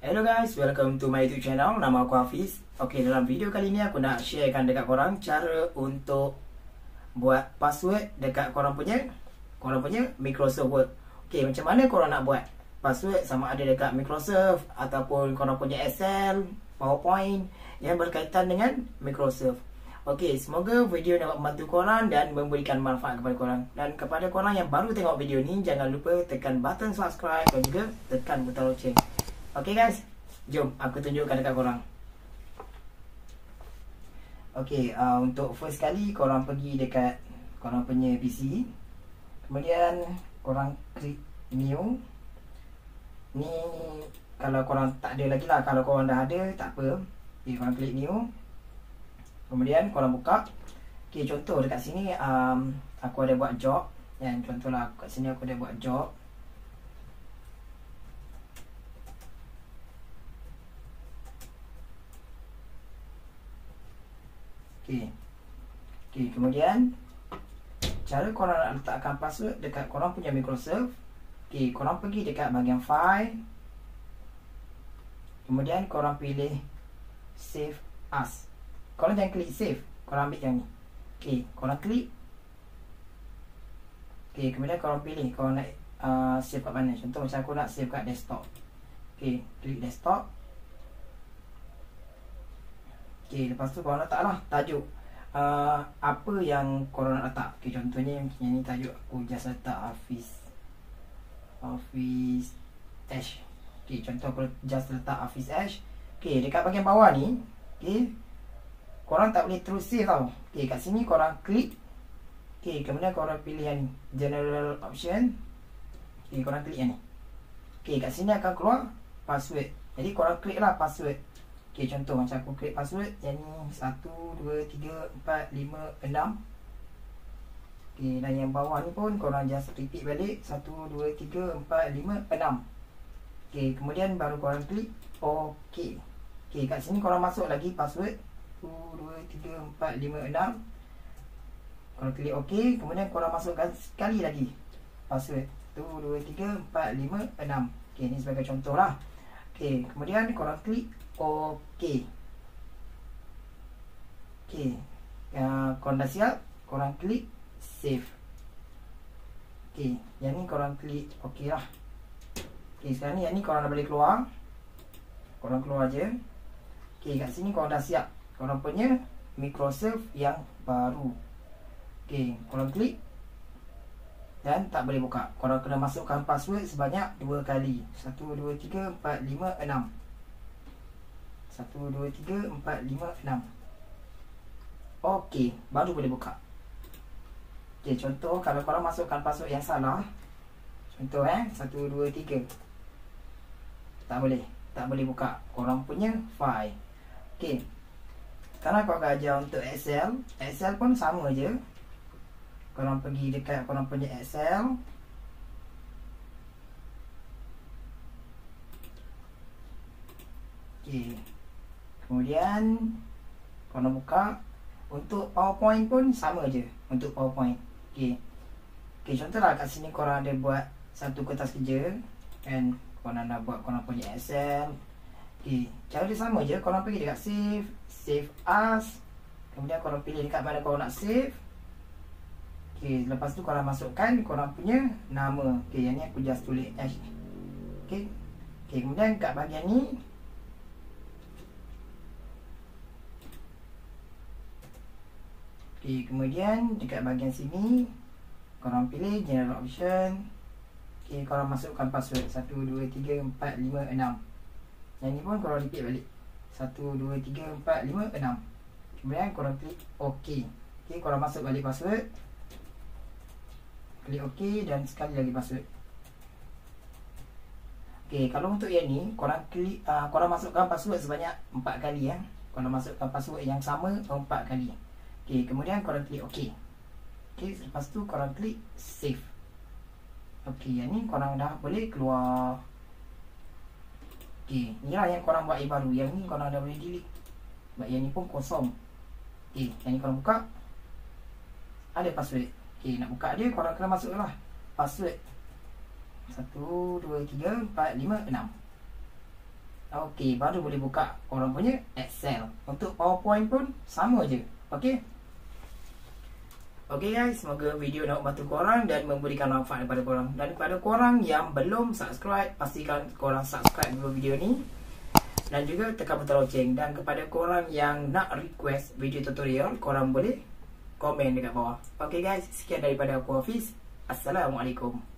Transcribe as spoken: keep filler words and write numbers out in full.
Hello guys, welcome to my YouTube channel. Nama aku Hafiz. Oke, dalam video kali ini aku nak sharekan dekat korang cara untuk buat password dekat korang punya korang punya Microsoft Word. Oke, macam mana korang nak buat password sama ada dekat Microsoft ataupun korang punya Excel, PowerPoint yang berkaitan dengan Microsoft. Oke, semoga video dapat membantu korang dan memberikan manfaat kepada korang. Dan kepada korang yang baru tengok video ni, jangan lupa tekan button subscribe dan juga tekan butang loceng. Oke guys, jom aku tunjukkan dekat korang. Oke, uh, untuk first kali korang pergi dekat korang punya P C. Kemudian korang klik new. Ni kalau korang tak ada lagi lah, kalau korang dah ada tak apa. Okay, korang klik new. Kemudian korang buka. Okay, contoh dekat sini um, aku ada buat job. Dan contohlah kat sini aku ada buat job. Okay. Okay, kemudian cara korang nak letakkan password dekat korang punya Microsoft. Okay, korang pergi dekat bahagian file. Kemudian korang pilih save as. Korang jangan klik save, korang ambil yang ni. Okay, korang klik. Okay, kemudian korang pilih korang nak uh, save kat mana. Contoh macam aku nak save kat desktop. Okay, klik desktop. Okay, lepas tu korang letak lah tajuk uh, apa yang korang nak letak. Okay, contohnya yang ni tajuk aku just letak Hafiz Hafiz Ash. Okay, contoh aku just letak Hafiz Ash. Okay, dekat bahagian bawah ni, okay, korang tak boleh terus save tau. Okay, kat sini korang klik. Okay, kemudian korang pilih yang general option. Okay, korang klik yang ni. Okay, kat sini akan keluar password. Jadi korang klik lah password. Okay, contoh macam aku create password yang ni satu, dua, tiga, empat, lima, enam. Okay, dan yang bawah ni pun korang just repeat balik satu, dua, tiga, empat, lima, enam. Okay, kemudian baru korang klik OK. Okay, kat sini korang masuk lagi password satu, dua, tiga, empat, lima, enam. Korang klik OK, kemudian korang masukkan sekali lagi password satu, dua, tiga, empat, lima, enam. Okay, ni sebagai contoh lah. Okay, kemudian korang klik OK. Okay, uh, korang dah siap, korang klik save. Okay, yang ni korang klik OK lah. Okay, sekarang ni yang ni korang dah boleh keluar. Korang keluar je. Okay, kat sini korang dah siap korang punya Microsoft yang baru. Okay, korang klik. Dan tak boleh buka. Korang kena masukkan password sebanyak dua kali. Satu, dua, tiga, empat, lima, enam. Satu, dua, tiga, empat, lima, enam. Okey, baru boleh buka. Okey, contoh kalau korang masukkan password yang salah. Contoh eh, satu, dua, tiga. Tak boleh, tak boleh buka korang punya file. Okey, sekarang aku akan ajar untuk Excel. Excel pun sama je. Korang pergi dekat korang punya Excel. Okey, kemudian korang buka. Untuk PowerPoint pun sama je. Untuk PowerPoint, ok, okay contohlah kat sini korang ada buat satu kertas kerja kan, korang nak buat korang punya Excel. Ok, cara dia sama je. Korang pergi dekat save, save as. Kemudian korang pilih dekat mana korang nak save. Ok, lepas tu korang masukkan korang punya nama. Ok, yang ni aku just tulis H. Ok, ok kemudian kat bahagian ni, okay, kemudian dekat bahagian sini korang pilih general option. Okay, korang masukkan password satu, dua, tiga, empat, lima, enam. Yang ni pun korang repeat balik satu, dua, tiga, empat, lima, enam. Kemudian korang klik OK. Okay, korang masuk balik password. Klik OK dan sekali lagi password. Okay, kalau untuk yang ni korang klik, uh, korang masukkan password sebanyak empat kali ya. Korang masukkan password yang sama empat kali. Okay, kemudian korang klik OK. Okay, lepas tu korang klik save. Okay, yang ni korang dah boleh keluar. Okay, ni lah yang korang buat yang baru. Yang ni korang dah boleh delete. Sebab yang ni pun kosong. Okay, yang ni korang buka. Ada password. Okay, nak buka dia korang kena masuk lah password satu, dua, tiga, empat, lima, enam. Oke, baru boleh buka orang punya Excel. Untuk PowerPoint pun sama aja. Oke. Oke guys, semoga video dapat membantu korang dan memberikan manfaat kepada korang. Dan kepada korang yang belum subscribe, pastikan korang subscribe dulu video ni. Dan juga tekan butang loceng. Dan kepada korang yang nak request video tutorial, korang boleh komen dekat bawah. Oke guys, sekian daripada aku Hafiz. Assalamualaikum.